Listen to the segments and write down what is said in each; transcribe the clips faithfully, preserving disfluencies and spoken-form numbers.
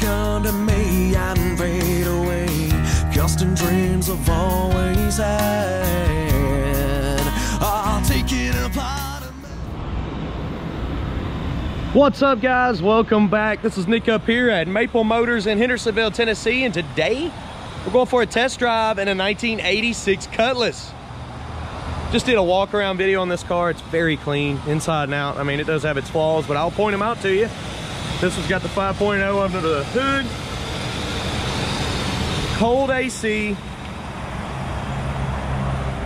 come to me and fade away. Custom dreams I've always had. I'll take it apart. What's up, guys? Welcome back. This is Nick up here at Maple Motors in Hendersonville, Tennessee, and today we're going for a test drive in a nineteen eighty-six Cutlass. Just did a walk around video on this car. It's very clean inside and out. I mean, it does have its flaws, but I'll point them out to you. This one's got the five point oh under the hood. Cold A C.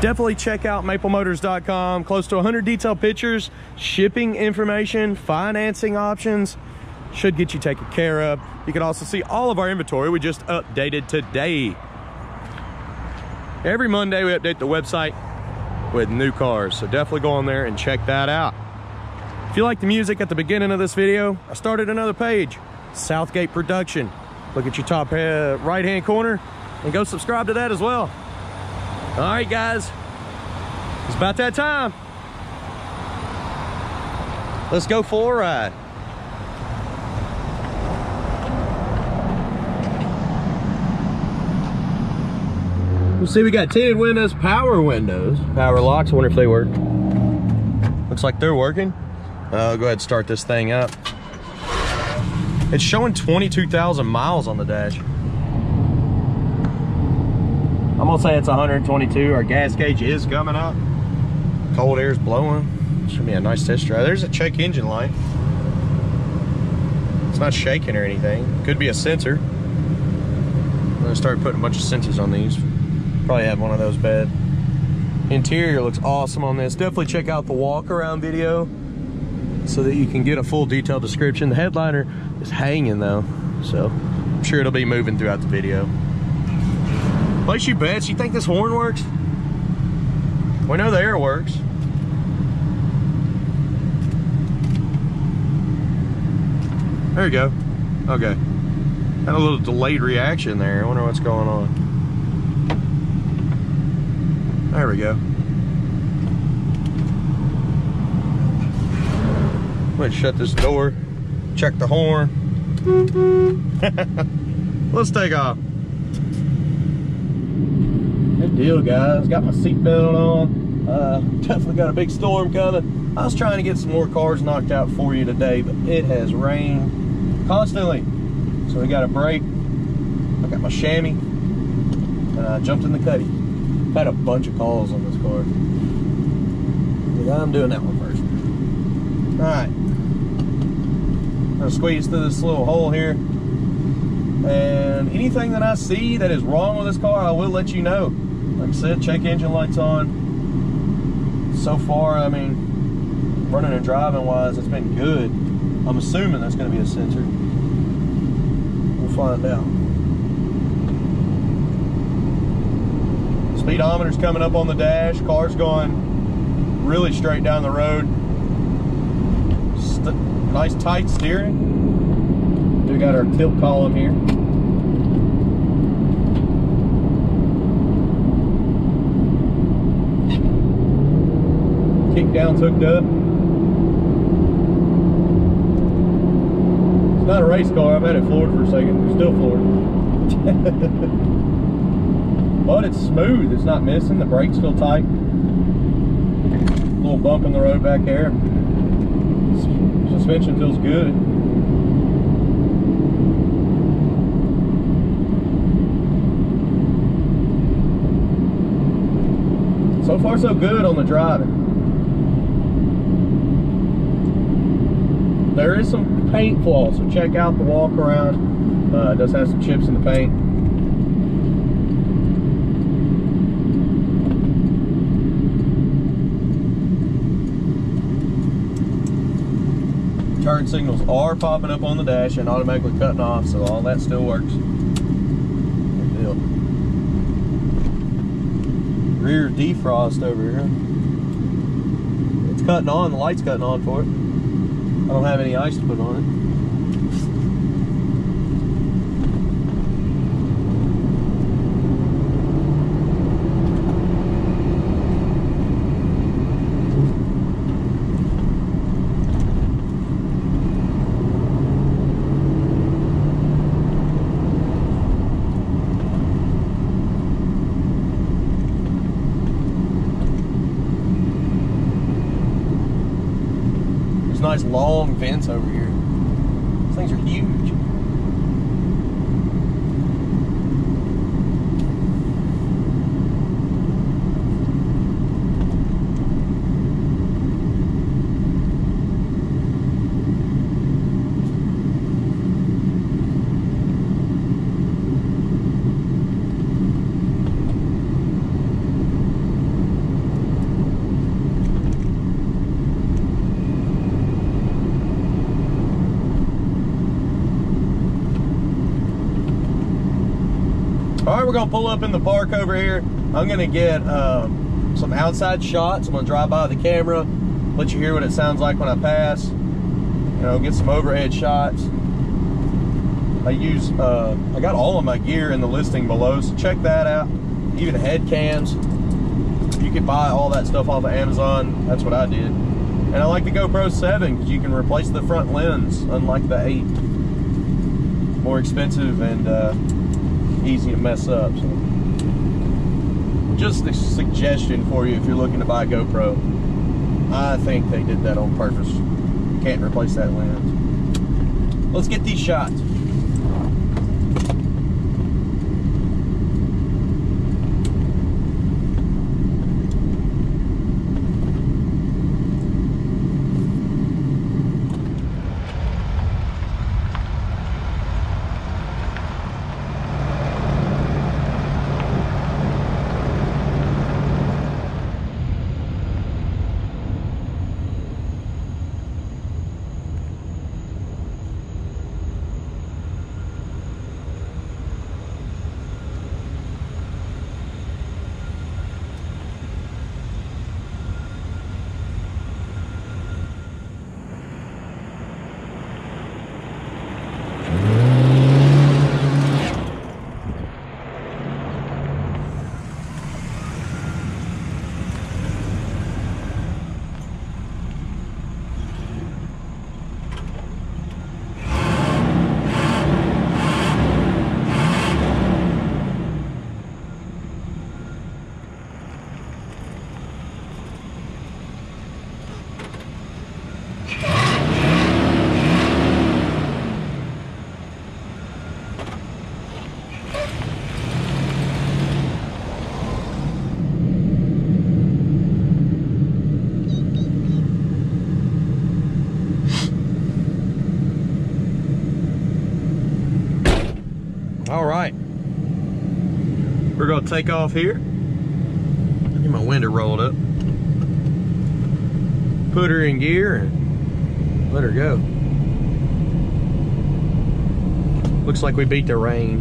Definitely check out maple motors dot com. Close to one hundred detailed pictures, shipping information, financing options. Should get you taken care of. You can also see all of our inventory we just updated today. Every Monday we update the website with new cars, so definitely go on there and check that out. If you like the music at the beginning of this video, I started another page, Southgate Production. Look at your top uh, right hand corner and go subscribe to that as well. All right, guys, it's about that time. Let's go for a ride. We'll see, we got tinted windows, power windows, power locks. I wonder if they work. Looks like they're working. Uh, go ahead and start this thing up. It's showing twenty-two thousand miles on the dash. I'm gonna say it's one hundred twenty-two. Our gas gauge is coming up. Cold air's blowing. Should be a nice test drive. There's a check engine light. It's not shaking or anything. Could be a sensor. I'm gonna start putting a bunch of sensors on these. Probably have one of those bad. Interior looks awesome on this. Definitely check out the walk around video so that you can get a full detailed description. The headliner is hanging though, so I'm sure it'll be moving throughout the video. Place you bets, you think this horn works? We know the air works. There you go. Okay. Had a little delayed reaction there. I wonder what's going on. There we go. Let's shut this door, check the horn. Let's take off. Good deal, guys. Got my seatbelt on. Uh, definitely got a big storm coming. I was trying to get some more cars knocked out for you today, but it has rained constantly. So we got a break. I got my chamois, and I jumped in the cuddy. Had a bunch of calls on this car. Yeah, I'm doing that one first. All right, I'm gonna squeeze through this little hole here, and anything that I see that is wrong with this car, I will let you know. Like I said, check engine lights on. So far, I mean, running and driving wise, it's been good. I'm assuming that's gonna be a sensor. We'll find out. Speedometer's coming up on the dash. Car's going really straight down the road. St nice tight steering. We got our tilt column here. Kickdown's hooked up. It's not a race car. I've had it floored for a second. It's still floored. But it's smooth, it's not missing, the brakes feel tight. A little bump in the road back there. Suspension feels good. So far so good on the driving. There is some paint flaws, so check out the walk around. Uh, it does have some chips in the paint. Turn signals are popping up on the dash and automatically cutting off, so all that still works. Good deal. Rear defrost over here. It's cutting on, the light's cutting on for it. I don't have any ice to put on nice long vents over here. These things are huge. Alright, we're going to pull up in the park over here. I'm going to get um, some outside shots. I'm going to drive by the camera, let you hear what it sounds like when I pass. You know, get some overhead shots. I use, uh, I got all of my gear in the listing below, so check that out. Even head cams. You can buy all that stuff off of Amazon. That's what I did. And I like the GoPro seven because you can replace the front lens, unlike the eight. More expensive and... Uh, easy to mess up. So just a suggestion for you if you're looking to buy a GoPro. I think they did that on purpose. You can't replace that lens. Let's get these shots. We're gonna take off here. Get my window rolled up. Put her in gear and let her go. Looks like we beat the rain.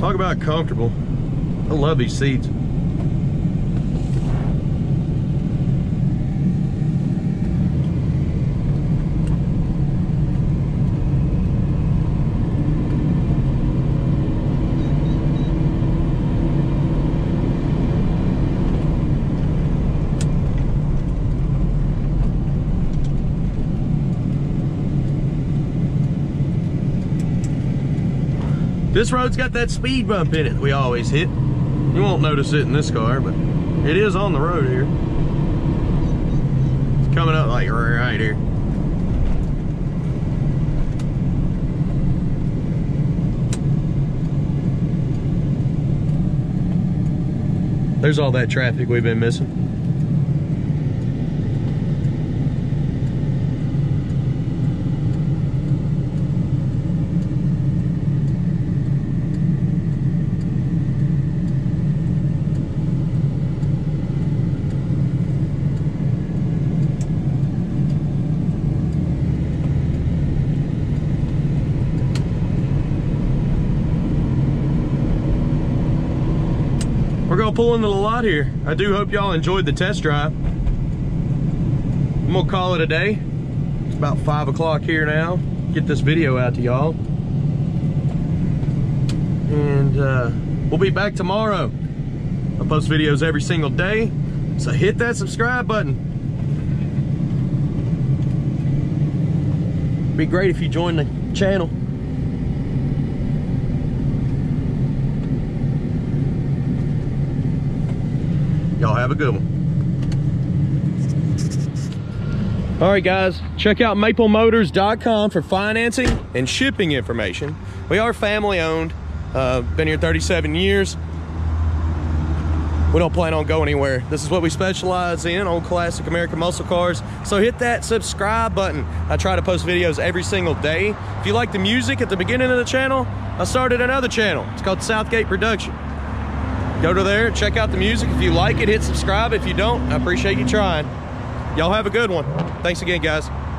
Talk about comfortable. I love these seats. This road's got that speed bump in it we always hit. You won't notice it in this car, but it is on the road here. It's coming up like right here. There's all that traffic we've been missing. Pull into the lot here. I do hope y'all enjoyed the test drive. I'm gonna call it a day. It's about five o'clock here now. Get this video out to y'all. And uh, we'll be back tomorrow. I post videos every single day, so hit that subscribe button. It'd be great if you joined the channel. Y'all have a good one. All right, guys, check out maple motors dot com for financing and shipping information. We are family owned, uh, been here thirty-seven years. We don't plan on going anywhere. This is what we specialize in, old classic American muscle cars. So hit that subscribe button. I try to post videos every single day. If you like the music at the beginning of the channel, I started another channel. It's called Southgate Production. Go to there, check out the music. If you like it, hit subscribe. If you don't, I appreciate you trying. Y'all have a good one. Thanks again, guys.